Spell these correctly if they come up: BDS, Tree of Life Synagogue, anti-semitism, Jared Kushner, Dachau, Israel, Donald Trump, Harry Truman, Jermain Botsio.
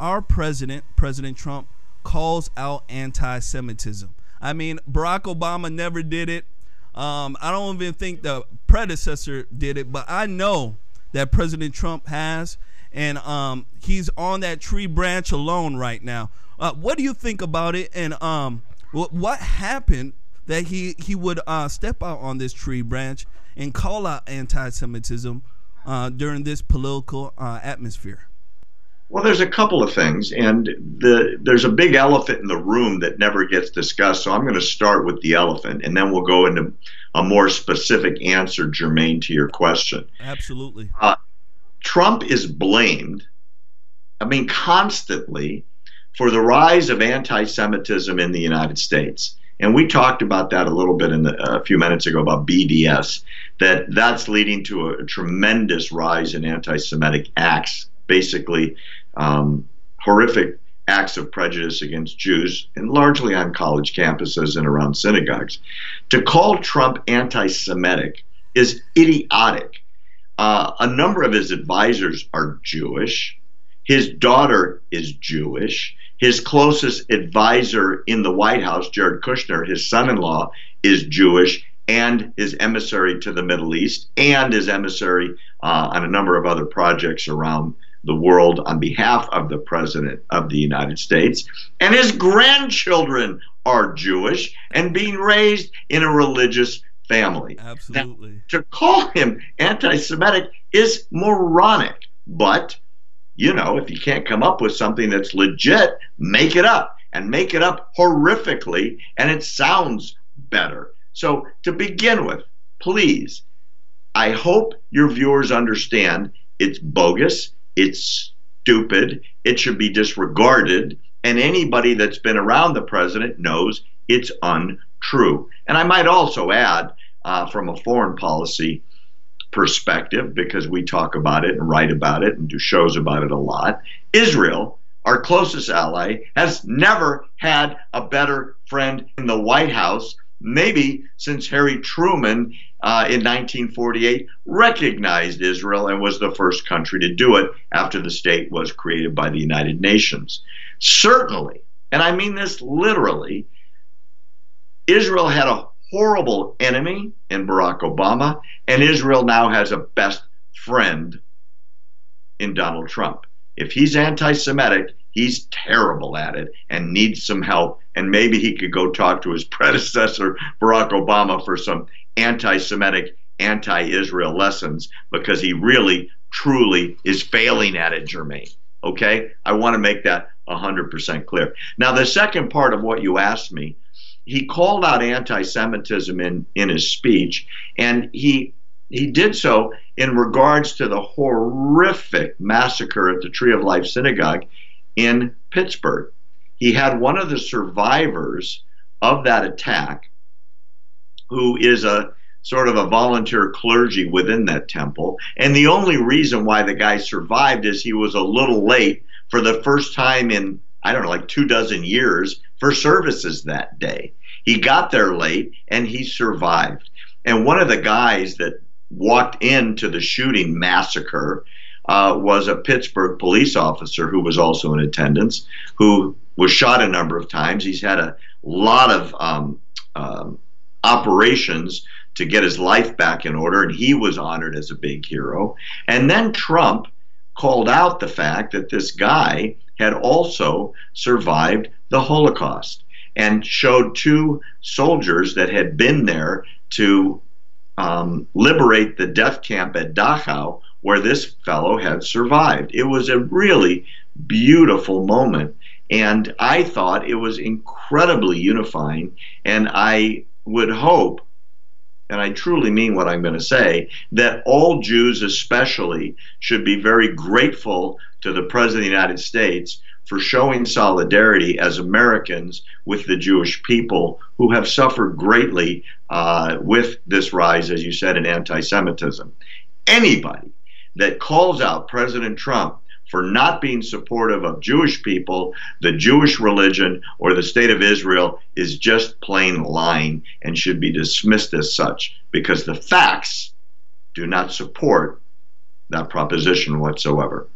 Our president, President Trump, calls out anti-Semitism. I mean, Barack Obama never did it. I don't even think the predecessor did it, but I know that President Trump has, and he's on that tree branch alone right now. What do you think about it, and what happened that he would step out on this tree branch and call out anti-Semitism during this political atmosphere? Well, there's a couple of things, and there's a big elephant in the room that never gets discussed, so I'm going to start with the elephant, and then we'll go into a more specific answer, germane to your question. Absolutely. Trump is blamed, I mean, constantly, for the rise of anti-Semitism in the United States. And we talked about that a little bit in a few minutes ago about BDS, that's leading to a tremendous rise in anti-Semitic acts, basically horrific acts of prejudice against Jews, and largely on college campuses and around synagogues. To call Trump anti-Semitic is idiotic. A number of his advisors are Jewish. His daughter is Jewish. His closest advisor in the White House, Jared Kushner, his son-in-law, is Jewish, and his emissary to the Middle East, and his emissary on a number of other projects around the world on behalf of the President of the United States, and his grandchildren are Jewish and being raised in a religious family. Absolutely. Now, to call him anti-Semitic is moronic, but, you know, if you can't come up with something that's legit, make it up, and make it up horrifically, and it sounds better. So, to begin with, please, I hope your viewers understand it's bogus, it's stupid, it should be disregarded, and anybody that's been around the president knows it's untrue. And I might also add, from a foreign policy perspective, because we talk about it and write about it and do shows about it a lot, Israel, our closest ally, has never had a better friend in the White House, maybe since Harry Truman in 1948 recognized Israel and was the first country to do it after the state was created by the United Nations. Certainly, and I mean this literally, Israel had a horrible enemy in Barack Obama, and Israel now has a best friend in Donald Trump. If he's anti-Semitic, he's terrible at it and needs some help, and maybe he could go talk to his predecessor, Barack Obama, for some anti-Semitic, anti-Israel lessons, because he really, truly is failing at it, Jermaine. Okay? I want to make that 100% clear. Now, the second part of what you asked me, he called out anti-Semitism in his speech, and he did so in regards to the horrific massacre at the Tree of Life Synagogue in Pittsburgh. He had one of the survivors of that attack, who is a sort of a volunteer clergy within that temple, and the only reason why the guy survived is he was a little late for the first time in, I don't know, like 24 years for services that day. He got there late and he survived. And one of the guys that walked into the shooting massacre was a Pittsburgh police officer who was also in attendance, who was shot a number of times. He's had a lot of operations to get his life back in order, and he was honored as a big hero. And then Trump called out the fact that this guy had also survived the Holocaust, and showed two soldiers that had been there to liberate the death camp at Dachau, where this fellow had survived. It was a really beautiful moment, and I thought it was incredibly unifying, and I would hope, and I truly mean what I'm going to say, that all Jews especially should be very grateful to the President of the United States for showing solidarity as Americans with the Jewish people, who have suffered greatly with this rise, as you said, in anti-Semitism. Anybody that calls out President Trump for not being supportive of Jewish people, the Jewish religion, or the state of Israel is just plain lying and should be dismissed as such, because the facts do not support that proposition whatsoever.